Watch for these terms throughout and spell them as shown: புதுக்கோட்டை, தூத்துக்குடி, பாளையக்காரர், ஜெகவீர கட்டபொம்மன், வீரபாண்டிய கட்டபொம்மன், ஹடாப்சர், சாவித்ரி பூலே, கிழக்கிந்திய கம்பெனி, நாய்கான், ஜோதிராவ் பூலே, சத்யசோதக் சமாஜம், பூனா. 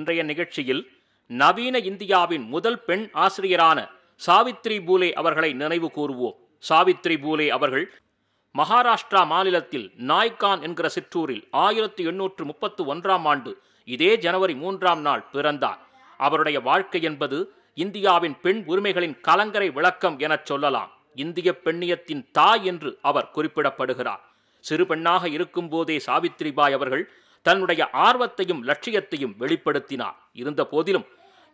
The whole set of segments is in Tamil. இன்றைய நிகழ்ச்சியில் நவீன இந்தியாவின் முதல் பெண் ஆசிரியரான சாவித்ரி பூலே அவர்களை நினைவு கூறுவோம். சாவித்ரி பூலே அவர்கள் மகாராஷ்டிரா மாநிலத்தில் நாய்கான் என்கிற சிற்றூரில் 1831 ஆம் ஆண்டு இதே ஜனவரி 3ஆம் நாள் பிறந்தார். அவருடைய வாழ்க்கை என்பது இந்தியாவின் பெண் உரிமைகளின் கலங்கரை விளக்கம் எனச் சொல்லலாம். இந்திய பெண்ணியத்தின் தாய் என்று அவர் குறிப்பிடப்படுகிறார். சிறு பெண்ணாக இருக்கும் போதே சாவித்ரிபாய் அவர்கள் தன்னுடைய ஆர்வத்தையும் லட்சியத்தையும் வெளிப்படுத்தினார். இருந்த போதிலும்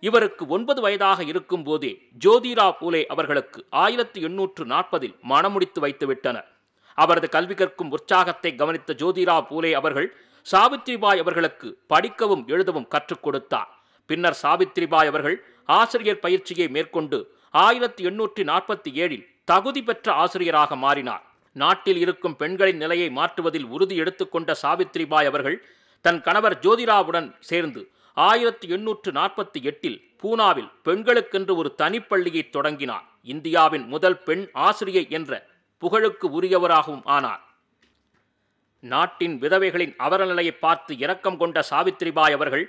இவருக்கு 9 வயதாக இருக்கும் போதே ஜோதிராவ் பூலே அவர்களுக்கு 1840இல் மணமுடித்து வைத்துவிட்டனர். அவரது கல்வி கற்கும் உற்சாகத்தை கவனித்த ஜோதிராவ் பூலே அவர்கள் சாவித்ரிபாய் அவர்களுக்கு படிக்கவும் எழுதவும் கற்றுக் கொடுத்தார். பின்னர் சாவித்ரிபாய் அவர்கள் ஆசிரியர் பயிற்சியை மேற்கொண்டு 1847இல் தகுதி பெற்ற ஆசிரியராக மாறினார். நாட்டில் இருக்கும் பெண்களின் நிலையை மாற்றுவதில் உறுதி எடுத்துக்கொண்ட சாவித்ரிபாய் அவர்கள் தன் கணவர் ஜோதிராவுடன் சேர்ந்து 1848இல் பூனாவில் பெண்களுக்கென்று ஒரு தனிப்பள்ளியை தொடங்கினார். இந்தியாவின் முதல் பெண் ஆசிரியை என்ற புகழுக்கு உரியவராகவும் ஆனார். நாட்டின் விதவைகளின் அவலநிலையை பார்த்து இரக்கம் கொண்ட சாவித்ரிபாய் அவர்கள்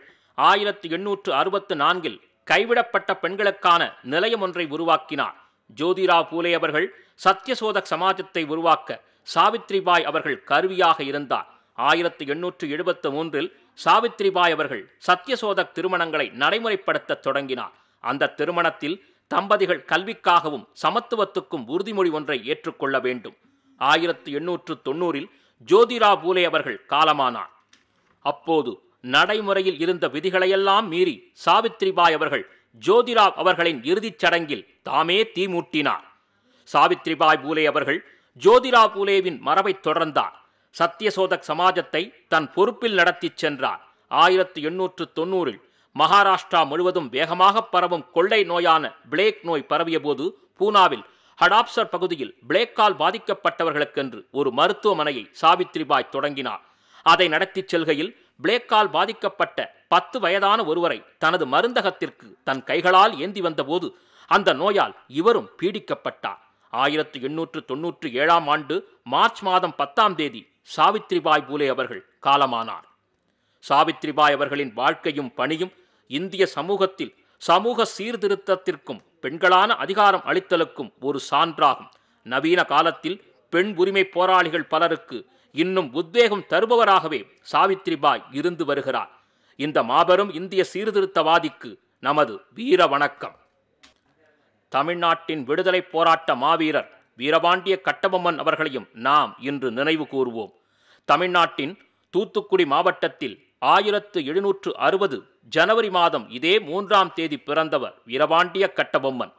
1864இல் கைவிடப்பட்ட பெண்களுக்கான நிலையம் ஒன்றை உருவாக்கினார். ஜோதிராவ் பூலே அவர்கள் சத்யசோதக் சமாஜத்தை உருவாக்க சாவித்ரிபாய் அவர்கள் கருவியாக இருந்தார். 1873இல் சாவித்ரிபாய் அவர்கள் சத்யசோதக் திருமணங்களை நடைமுறைப்படுத்த தொடங்கினார். அந்த திருமணத்தில் தம்பதிகள் கல்விக்காகவும் சமத்துவத்துக்கும் உறுதிமொழி ஒன்றை ஏற்றுக்கொள்ள வேண்டும். 1890இல் ஜோதிராவ் பூலே அவர்கள் காலமானார். அப்போது நடைமுறையில் இருந்த விதிகளையெல்லாம் மீறி சாவித்ரிபாய் அவர்கள் ஜோதிராவ் அவர்களின் இறுதிச் சடங்கில் தாமே தீமூட்டினார். சாவித்ரிபாய் பூலே அவர்கள் ஜோதிராவ் பூலேவின் மரபை தொடர்ந்தார். சத்யசோதக் சமாஜத்தை தன் பொறுப்பில் நடத்தி சென்றார். 1890இல் மகாராஷ்டிரா முழுவதும் வேகமாக பரவும் கொள்ளை நோயான பிளேக் நோய் பரவிய போது பூனாவில் ஹடாப்சர் பகுதியில் பிளேக்கால் பாதிக்கப்பட்டவர்களுக்கென்று ஒரு மருத்துவமனையை சாவித்ரிபாய் தொடங்கினார். அதை நடத்தி செல்கையில் பிளேக்கால் பாதிக்கப்பட்ட 10 வயதான ஒருவரை தனது மருந்தகத்திற்கு தன் கைகளால் ஏந்தி வந்தபோது அந்த நோயால் இவரும் பீடிக்கப்பட்டார். 1897ஆம் ஆண்டு மார்ச் மாதம் 10ஆம் தேதி சாவித்ரிபாய் பூலே அவர்கள் காலமானார். சாவித்ரிபாய் அவர்களின் வாழ்க்கையும் பணியும் இந்திய சமூகத்தில் சமூக சீர்திருத்தத்திற்கும் பெண்களான அதிகாரம் அளித்தலுக்கும் ஒரு சான்றாகும். நவீன காலத்தில் பெண் உரிமை போராளிகள் பலருக்கு இன்னும் உத்வேகம் தருபவராகவே சாவித்ரிபாய் இருந்து வருகிறார். இந்த மாபெரும் இந்திய சீர்திருத்தவாதிக்கு நமது வீர வணக்கம். தமிழ்நாட்டின் விடுதலை போராட்ட மாவீரர் வீரபாண்டிய கட்டபொம்மன் அவர்களையும் நாம் இன்று நினைவு கூறுவோம். தமிழ்நாட்டின் தூத்துக்குடி மாவட்டத்தில் 1760 ஜனவரி 3ஆம் மாதம் இதே 3ஆம் தேதி பிறந்தவர் வீரபாண்டிய கட்டபொம்மன்.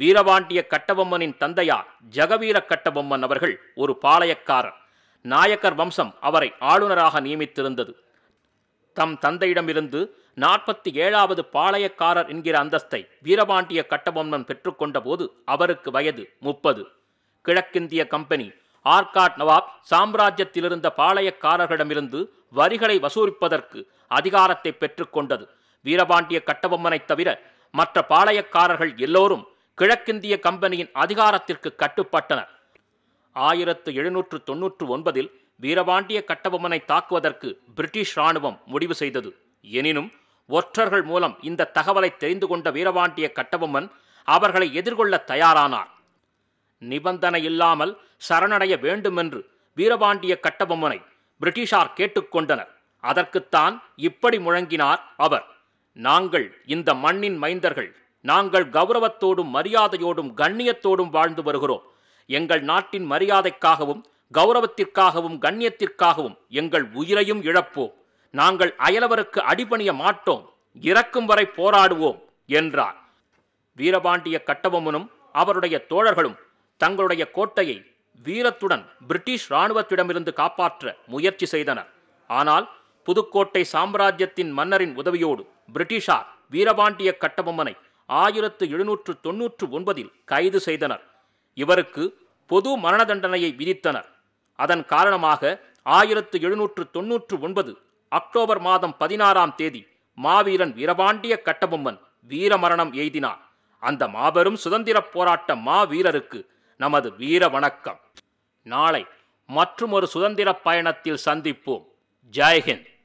வீரபாண்டிய கட்டபொம்மனின் தந்தையார் ஜெகவீர கட்டபொம்மன் அவர்கள் ஒரு பாளையக்காரர். நாயக்கர் வம்சம் அவரை ஆளுநராக நியமித்திருந்தது. தம் தந்தையிடமிருந்து 47ஆவது பாளையக்காரர் என்கிற அந்தஸ்தை வீரபாண்டிய கட்டபொம்மன் பெற்றுக்கொண்ட போது அவருக்கு வயது 30. கிழக்கிந்திய கம்பெனி ஆர்காட் நவாப் சாம்ராஜ்யத்திலிருந்த பாளையக்காரர்களிடமிருந்து வரிகளை வசூலிப்பதற்கு அதிகாரத்தை பெற்றுக்கொண்டது. வீரபாண்டிய கட்டபொம்மனைத் தவிர மற்ற பாளையக்காரர்கள் எல்லோரும் கிழக்கிந்திய கம்பெனியின் அதிகாரத்திற்கு கட்டுப்பட்டனர். 1799இல் வீரபாண்டிய கட்டபொம்மனை தாக்குவதற்கு பிரிட்டிஷ் இராணுவம் முடிவு செய்தது. எனினும் ஒற்றர்கள் மூலம் இந்த தகவலை தெரிந்து கொண்ட வீரபாண்டிய கட்டபொம்மன் அவர்களை எதிர்கொள்ள தயாரானார். நிபந்தனை இல்லாமல் சரணடைய வேண்டுமென்று வீரபாண்டிய கட்டபொம்மனை பிரிட்டிஷார் கேட்டுக்கொண்டனர். அதற்குத்தான் இப்படி முழங்கினார் அவர்: "நாங்கள் இந்த மண்ணின் மைந்தர்கள். நாங்கள் கௌரவத்தோடும் மரியாதையோடும் கண்ணியத்தோடும் வாழ்ந்து வருகிறோம். எங்கள் நாட்டின் மரியாதைக்காகவும் கௌரவத்திற்காகவும் கண்ணியத்திற்காகவும் எங்கள் உயிரையும் இழப்போம். நாங்கள் அயலவருக்கு அடிபணிய மாட்டோம். இறக்கும் வரை போராடுவோம்" என்றார். வீரபாண்டிய கட்டபொம்மனும் அவருடைய தோழர்களும் தங்களுடைய கோட்டையை வீரத்துடன் பிரிட்டிஷ் இராணுவத்திடமிருந்து காப்பாற்ற முயற்சி செய்தனர். ஆனால் புதுக்கோட்டை சாம்ராஜ்யத்தின் மன்னரின் உதவியோடு பிரிட்டிஷார் வீரபாண்டிய கட்டபொம்மனை 1799இல் கைது செய்தனர். இவருக்கு பொது மரண தண்டனையை விதித்தனர். அதன் காரணமாக 1799 அக்டோபர் மாதம் 16ஆம் தேதி மாவீரன் வீரபாண்டிய கட்டபொம்மன் வீரமரணம் எய்தினார். அந்த மாபெரும் சுதந்திர போராட்ட மாவீரருக்கு நமது வீர வணக்கம். நாளை மற்றொரு சுதந்திர பயணத்தில் சந்திப்போம். ஜெய்ஹிந்த்.